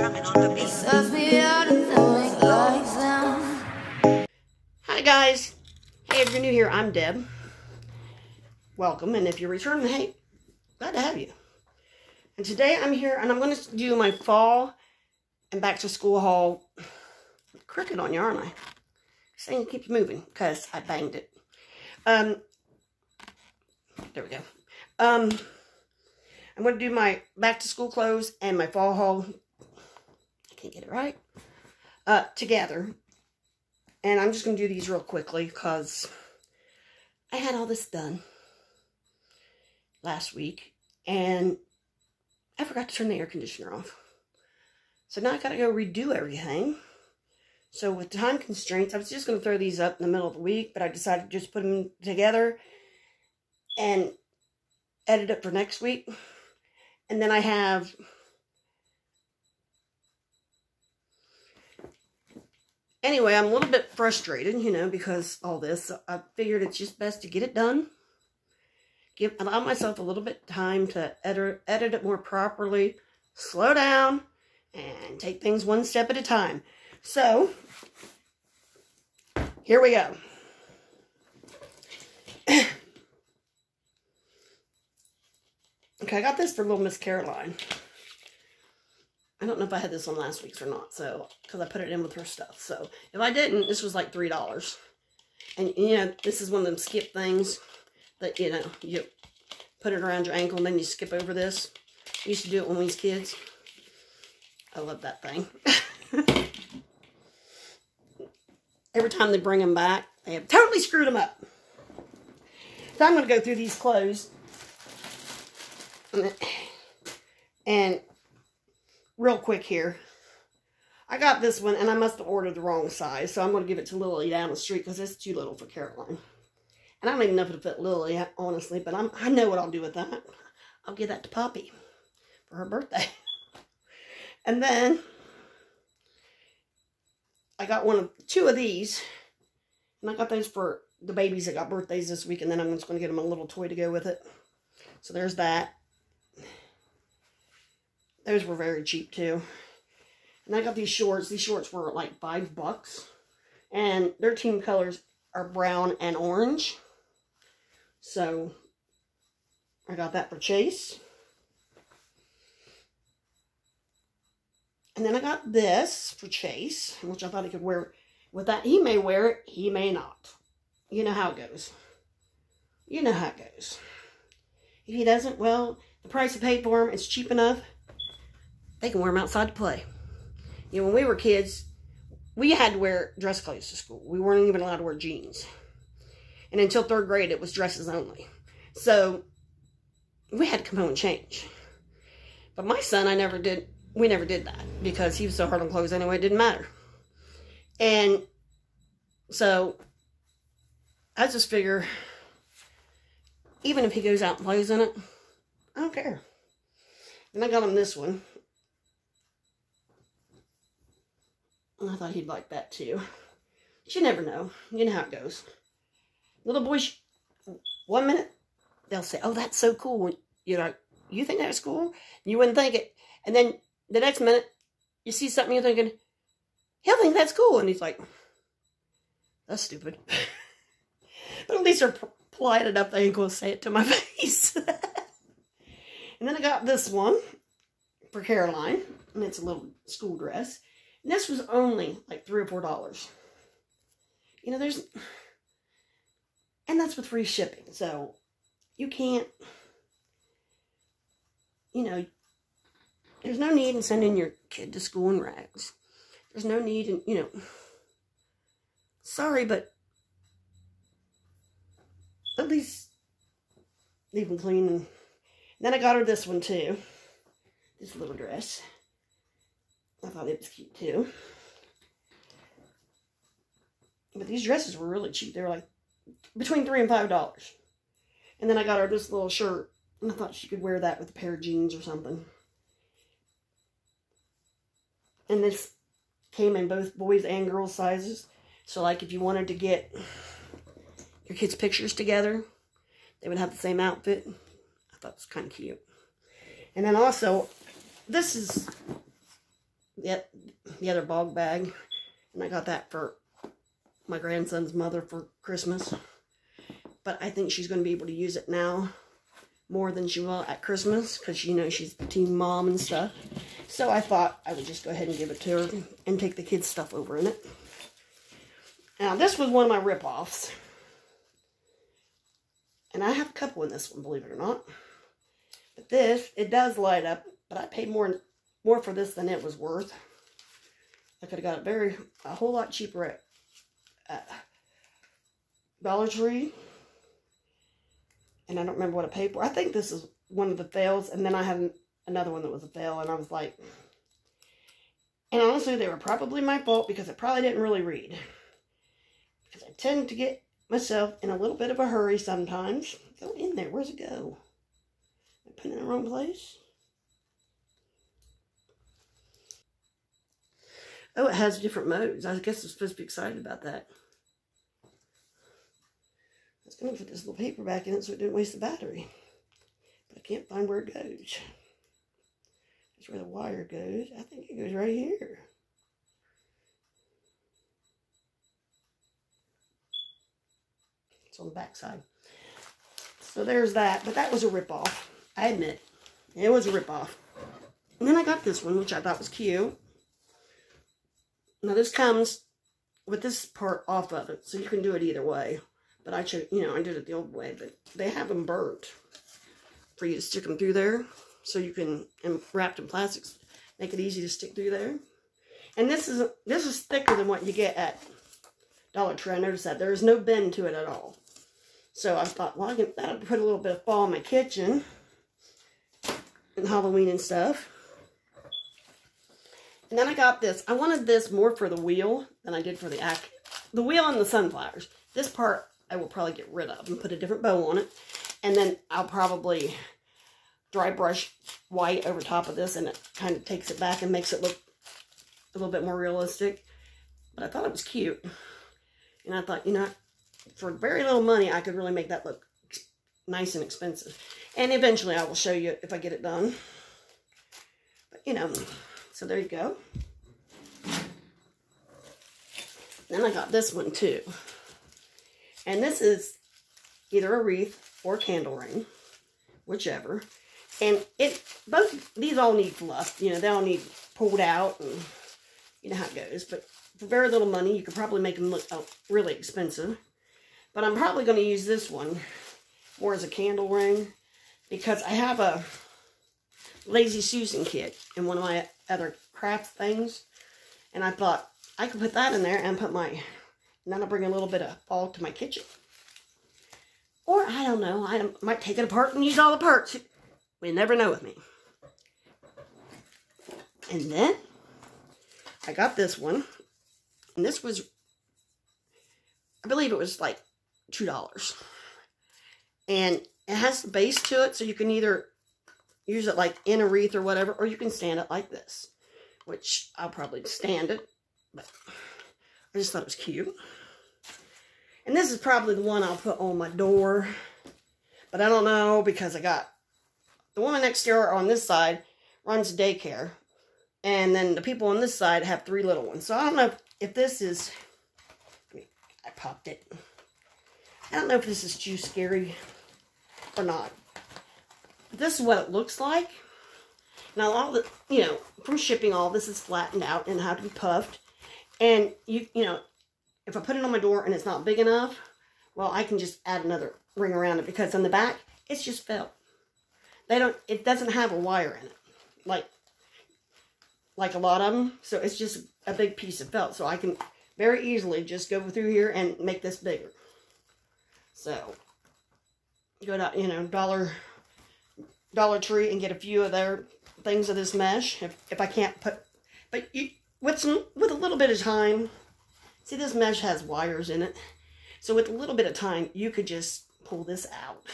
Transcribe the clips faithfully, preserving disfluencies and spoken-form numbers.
Hi guys, hey, if you're new here, I'm Deb. Welcome, and if you're returning, hey, glad to have you. And today I'm here and I'm going to do my fall and back to school haul. Crooked on you, aren't I? This thing keeps moving because I banged it. Um, there we go. Um, I'm going to do my back to school clothes and my fall haul. I can't get it right. Uh, together. And I'm just going to do these real quickly because I had all this done last week. And I forgot to turn the air conditioner off. So now I got to go redo everything. So with time constraints, I was just going to throw these up in the middle of the week, but I decided to just put them together and edit it for next week. And then I have anyway, I'm a little bit frustrated, you know, because all this. I figured it's just best to get it done. Give allow myself a little bit time to edit edit it more properly, slow down, and take things one step at a time. So, here we go. Okay, I got this for Little Miss Caroline. I don't know if I had this on last week's or not, so, because I put it in with her stuff. So, if I didn't, this was like three dollars. And, you know, this is one of them skip things that, you know, you put it around your ankle and then you skip over this. We used to do it when we was kids. I love that thing. Every time they bring them back, they have totally screwed them up. So I'm going to go through these clothes. And real quick here. I got this one, and I must have ordered the wrong size. So I'm going to give it to Lily down the street because it's too little for Caroline. And I don't even know if it'll fit Lily, honestly. But I'm, I know what I'll do with that. I'll give that to Poppy for her birthday. And then I got one of two of these, and I got those for the babies that got birthdays this week, and then I'm just going to get them a little toy to go with it. So there's that. Those were very cheap too. And I got these shorts. These shorts were like five bucks, and their team colors are brown and orange. So I got that for Chase. And then I got this for Chase, which I thought he could wear with that. He may wear it, he may not. You know how it goes. You know how it goes. If he doesn't, well, the price I paid for him is cheap enough. They can wear them outside to play. You know, when we were kids, we had to wear dress clothes to school. We weren't even allowed to wear jeans. And until third grade, it was dresses only. So we had to come home and change. But my son, I never did. We never did that because he was so hard on clothes anyway, it didn't matter. And so I just figure even if he goes out and plays in it, I don't care. And I got him this one. And I thought he'd like that too. But you never know. You know how it goes. Little boys, one minute, they'll say, oh, that's so cool. You're like, you think that's cool? You wouldn't think it. And then the next minute, you see something, you're thinking, he'll think that's cool. And he's like, that's stupid. But at least they're polite enough they ain't going to say it to my face. And then I got this one for Caroline. And it's a little school dress. And this was only like three or four dollars. You know, there's... And that's with free shipping. So, you can't... You know... There's no need in sending your kid to school in rags. There's no need in, you know, sorry, but at least leave them clean. And then I got her this one, too. This little dress. I thought it was cute, too. But these dresses were really cheap. They were like between three and five dollars. And then I got her this little shirt. And I thought she could wear that with a pair of jeans or something. And this came in both boys and girls sizes. So, like, if you wanted to get your kids' pictures together, they would have the same outfit. I thought it was kind of cute. And then also, this is the, the other Bogg bag, and I got that for my grandson's mother for Christmas. But I think she's going to be able to use it now more than she will at Christmas, because, you know, she's the teen mom and stuff. So I thought I would just go ahead and give it to her and take the kids' stuff over in it. Now, this was one of my rip-offs. And I have a couple in this one, believe it or not. But this, it does light up, but I paid more more for this than it was worth. I could have got it very, a whole lot cheaper at uh, Dollar Tree. And I don't remember what I paid for. I think this is one of the fails. And then I had another one that was a fail. And I was like... And honestly, they were probably my fault, because I probably didn't really read. Because I tend to get myself in a little bit of a hurry sometimes. Go in there. Where's it go? Am I putting it in the wrong place? Oh, it has different modes. I guess I'm supposed to be excited about that. I was going to put this little paper back in it so it didn't waste the battery. But I can't find where it goes. That's where the wire goes. I think it goes right here. It's on the back side. So there's that. But that was a ripoff. I admit. It was a ripoff. And then I got this one, which I thought was cute. Now this comes with this part off of it. So you can do it either way. But I chose, you know, I did it the old way, but they have them burnt for you to stick them through there. So you can, and wrapped in plastics, make it easy to stick through there. And this is, this is thicker than what you get at Dollar Tree. I noticed that there is no bend to it at all. So I thought, well, I can, that'll put a little bit of fall in my kitchen and Halloween and stuff. And then I got this. I wanted this more for the wheel than I did for the act, the wheel and the sunflowers. This part I will probably get rid of and put a different bow on it. And then I'll probably dry brush white over top of this, and it kind of takes it back and makes it look a little bit more realistic. But I thought it was cute. And I thought, you know, for very little money, I could really make that look nice and expensive. And eventually I will show you if I get it done. But, you know, so there you go. Then I got this one too. And this is either a wreath or a candle ring, whichever. And it both these all need fluff, you know, they all need pulled out, and you know how it goes. But for very little money, you could probably make them look oh, really expensive. But I'm probably going to use this one more as a candle ring, because I have a Lazy Susan kit in one of my other craft things, and I thought I could put that in there and put my. And then I'll bring a little bit of fall to my kitchen. Or, I don't know, I might take it apart and use all the parts. We never know with me. And then, I got this one. And this was, I believe it was like two dollars. And it has the base to it, so you can either use it like in a wreath or whatever, or you can stand it like this. Which, I'll probably stand it. But I just thought it was cute. And this is probably the one I'll put on my door. But I don't know, because I got the woman next door on this side runs daycare. And then the people on this side have three little ones. So I don't know if, if this is... I popped it. I don't know if this is too scary or not. But this is what it looks like. Now, all the, you know, from shipping, all this is flattened out and had to be puffed. And, you you know, if I put it on my door and it's not big enough, well, I can just add another ring around it, because on the back, it's just felt. They don't, it doesn't have a wire in it, like, like a lot of them. So it's just a big piece of felt. So I can very easily just go through here and make this bigger. So, go to, you know, Dollar, Dollar Tree and get a few of their things of this mesh. If, if I can't put, but you... With, some, with a little bit of time, see, this mesh has wires in it, so with a little bit of time, you could just pull this out,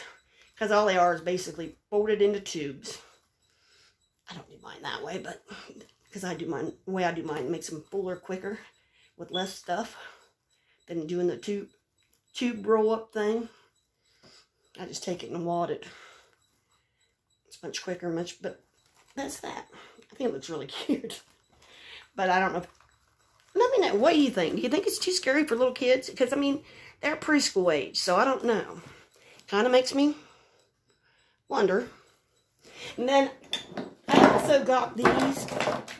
because all they are is basically folded into tubes. I don't do mine that way, but, because I do mine, the way I do mine makes them fuller quicker, with less stuff, than doing the tube, tube roll-up thing. I just take it and wad it. It's much quicker, much, but that's that. I think it looks really cute. But I don't know. Let me know. What do you think? Do you think it's too scary for little kids? Because, I mean, they're preschool age, so I don't know. Kind of makes me wonder. And then I also got these.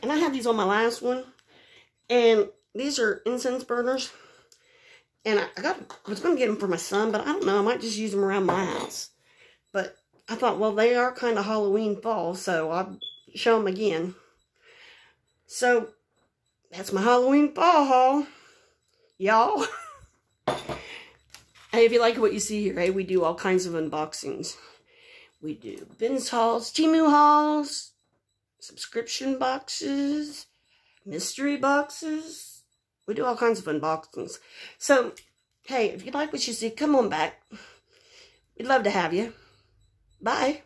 And I had these on my last one. And these are incense burners. And I got, I was going to get them for my son, but I don't know. I might just use them around my house. But I thought, well, they are kind of Halloween fall, so I'll show them again. So, that's my Halloween fall haul, y'all. Hey, if you like what you see here, hey, we do all kinds of unboxings. We do bins hauls, Temu hauls, subscription boxes, mystery boxes. We do all kinds of unboxings. So, hey, if you like what you see, come on back. We'd love to have you. Bye.